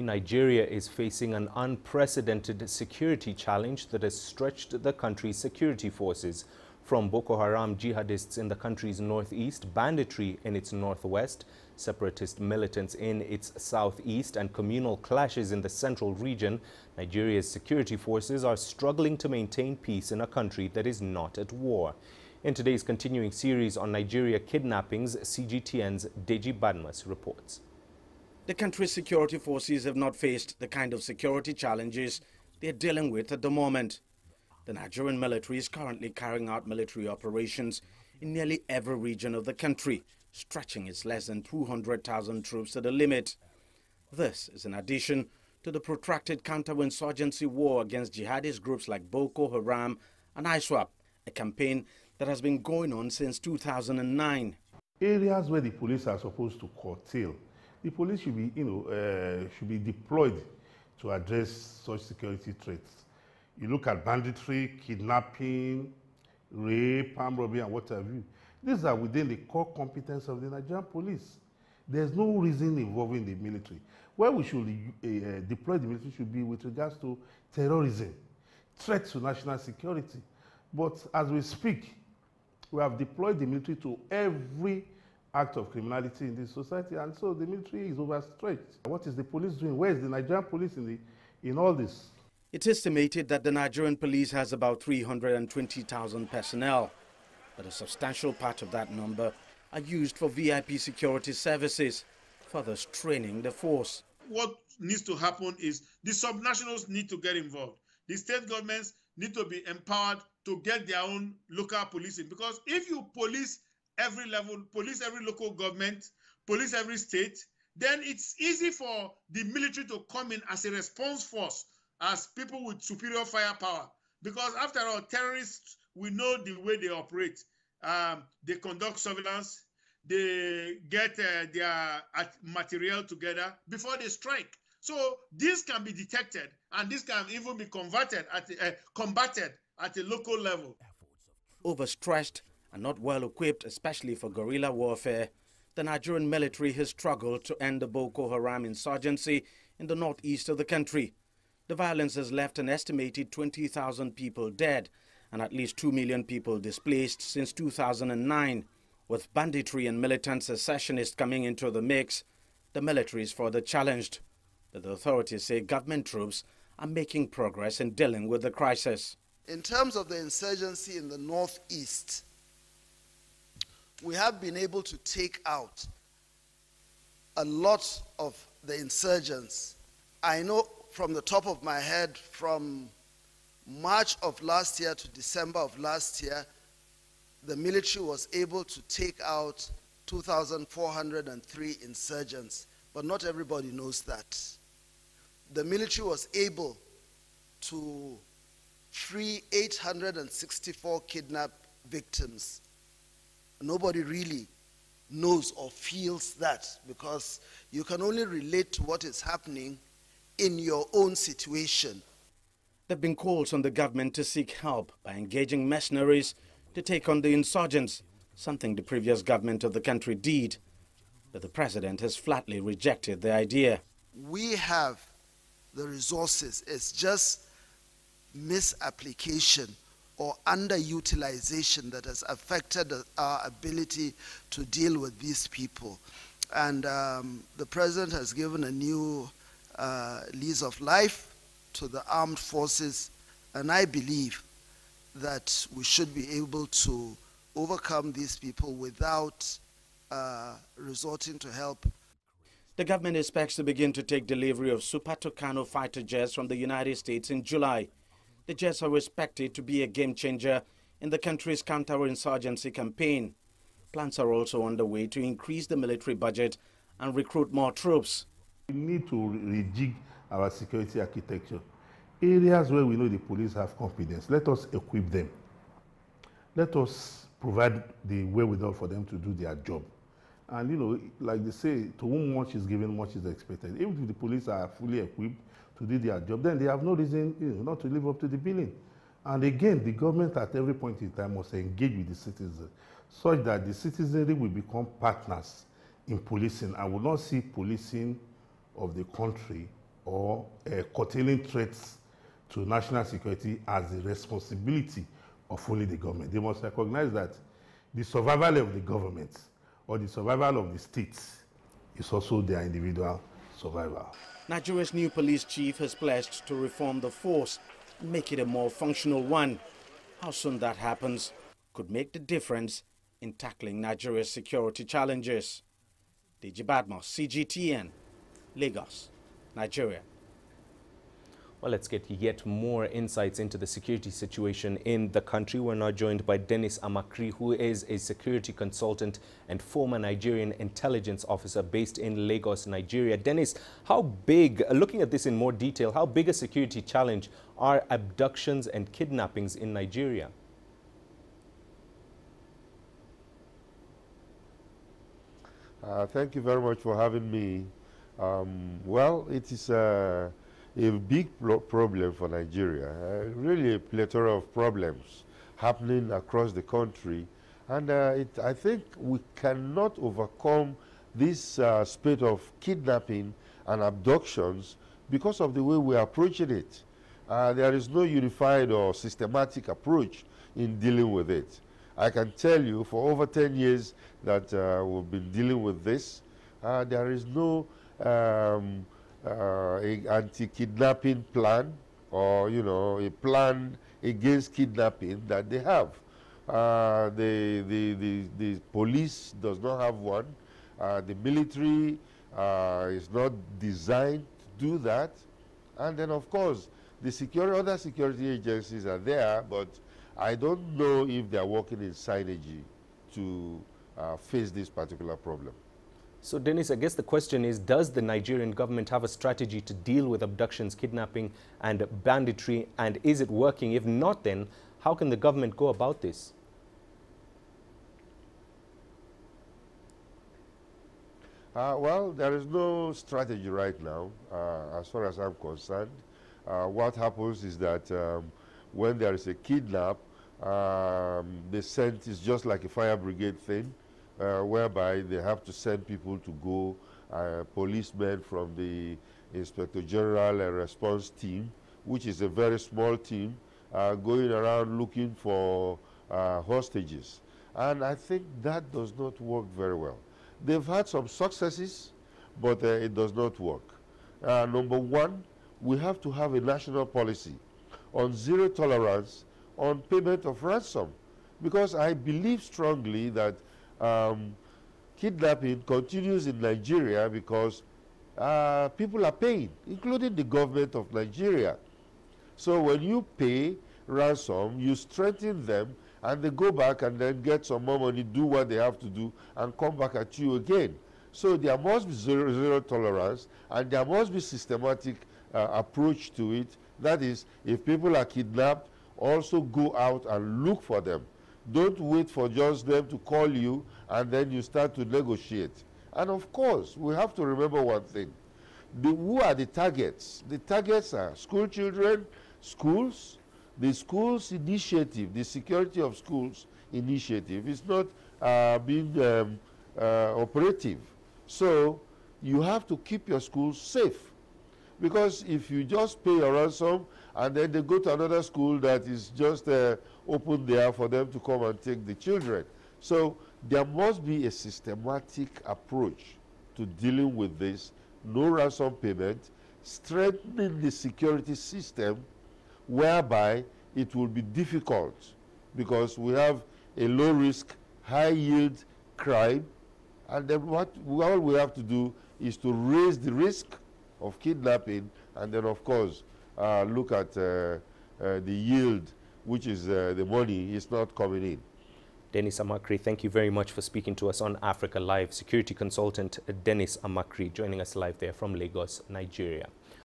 Nigeria is facing an unprecedented security challenge that has stretched the country's security forces. From Boko Haram jihadists in the country's northeast, banditry in its northwest, separatist militants in its southeast, and communal clashes in the central region, Nigeria's security forces are struggling to maintain peace in a country that is not at war. In today's continuing series on Nigeria kidnappings, CGTN's Deji Badmus reports. The country's security forces have not faced the kind of security challenges they're dealing with at the moment. The Nigerian military is currently carrying out military operations in nearly every region of the country, stretching its less than 200,000 troops at the limit. This is in addition to the protracted counterinsurgency war against jihadist groups like Boko Haram and ISWAP, a campaign that has been going on since 2009. Areas where the police are supposed to curtail, the police should be, should be deployed to address such security threats. You look at banditry, kidnapping, rape, armed robbery, and what have you. These are within the core competence of the Nigerian police. There's no reason involving the military. Where we should deploy the military should be with regards to terrorism, threats to national security. But as we speak, we have deployed the military to every act of criminality in this society, and so the military is overstretched. What is the police doing? Where is the Nigerian police in all this? It's estimated that the Nigerian police has about 320,000 personnel, but a substantial part of that number are used for VIP security services, further training the force. What needs to happen is the subnationals need to get involved. The state governments need to be empowered to get their own local policing, because if you police every level, police every local government, police every state, then it's easy for the military to come in as a response force, as people with superior firepower. Because after all, terrorists, we know the way they operate. They conduct surveillance, they get their material together before they strike. So this can be detected, and this can even be combated at a local level. Overstretched and not well equipped, especially for guerrilla warfare, the Nigerian military has struggled to end the Boko Haram insurgency in the northeast of the country. The violence has left an estimated 20,000 people dead and at least 2 million people displaced since 2009. With banditry and militant secessionists coming into the mix, the military is further challenged. But the authorities say government troops are making progress in dealing with the crisis. In terms of the insurgency in the northeast, we have been able to take out a lot of the insurgents. I know from the top of my head, from March of last year to December of last year, the military was able to take out 2,403 insurgents, but not everybody knows that. The military was able to free 864 kidnapped victims. Nobody really knows or feels that, because you can only relate to what is happening in your own situation. There have been calls on the government to seek help by engaging mercenaries to take on the insurgents, something the previous government of the country did. But the president has flatly rejected the idea. We have the resources. It's just misapplication or underutilization that has affected our ability to deal with these people. And the president has given a new lease of life to the armed forces, and I believe that we should be able to overcome these people without resorting to help. The government expects to begin to take delivery of Super Tucano fighter jets from the United States in July. The jets are expected to be a game-changer in the country's counterinsurgency campaign. Plans are also underway to increase the military budget and recruit more troops. We need to rejig our security architecture. Areas where we know the police have competence, let us equip them. Let us provide the wherewithal for them to do their job. And, like they say, to whom much is given, much is expected. Even if the police are fully equipped to do their job, then they have no reason not to live up to the billing. And again, the government at every point in time must engage with the citizens, such that the citizenry will become partners in policing. I will not see policing of the country or curtailing threats to national security as the responsibility of only the government. They must recognize that the survival of the government or the survival of the states is also their individual survival. Nigeria's new police chief has pledged to reform the force, make it a more functional one. How soon that happens could make the difference in tackling Nigeria's security challenges. Deji Badmus, CGTN, Lagos, Nigeria. Well, let's get yet more insights into the security situation in the country. We're now joined by Dennis Amakri, who is a security consultant and former Nigerian intelligence officer based in Lagos, Nigeria. Dennis, how big, looking at this in more detail, how big a security challenge are abductions and kidnappings in Nigeria? Thank you very much for having me. Well, it is a big problem for Nigeria, really a plethora of problems happening across the country. And I think we cannot overcome this spate of kidnapping and abductions because of the way we are approaching it. There is no unified or systematic approach in dealing with it. I can tell you for over 10 years that we've been dealing with this. There is no anti-kidnapping plan, or you know, a plan against kidnapping that they have. The police does not have one. The military is not designed to do that. And then of course the other security agencies are there, but I don't know if they are working in synergy to face this particular problem. So Dennis, I guess the question is, does the Nigerian government have a strategy to deal with abductions, kidnapping and banditry, and is it working? If not, then how can the government go about this? Well, there is no strategy right now, as far as I'm concerned. What happens is that when there is a kidnap, the scent is just like a fire brigade thing, whereby they have to send people to go, policemen from the Inspector General and Response Team, which is a very small team, going around looking for hostages. And I think that does not work very well. They've had some successes, but it does not work. Number one, we have to have a national policy on zero tolerance on payment of ransom, because I believe strongly that kidnapping continues in Nigeria because people are paying, including the government of Nigeria. So when you pay ransom, you strengthen them, and they go back and then get some more money, do what they have to do, and come back at you again. So there must be zero tolerance, and there must be systematic approach to it. That is, if people are kidnapped, also go out and look for them. Don't wait for just them to call you and then you start to negotiate. And of course, we have to remember one thing. Who are the targets? The targets are school children, schools. The schools initiative, the security of schools initiative is not being operative. So you have to keep your schools safe. Because if you just pay a ransom and then they go to another school that is just open there for them to come and take the children. So there must be a systematic approach to dealing with this. No ransom payment, strengthening the security system whereby it will be difficult because we have a low risk, high yield crime. And then all we have to do is to raise the risk of kidnapping, and then of course look at the yield, which is the money is not coming in. Dennis Amakri, thank you very much for speaking to us on Africa Live. Security consultant Dennis Amakri joining us live there from Lagos, Nigeria.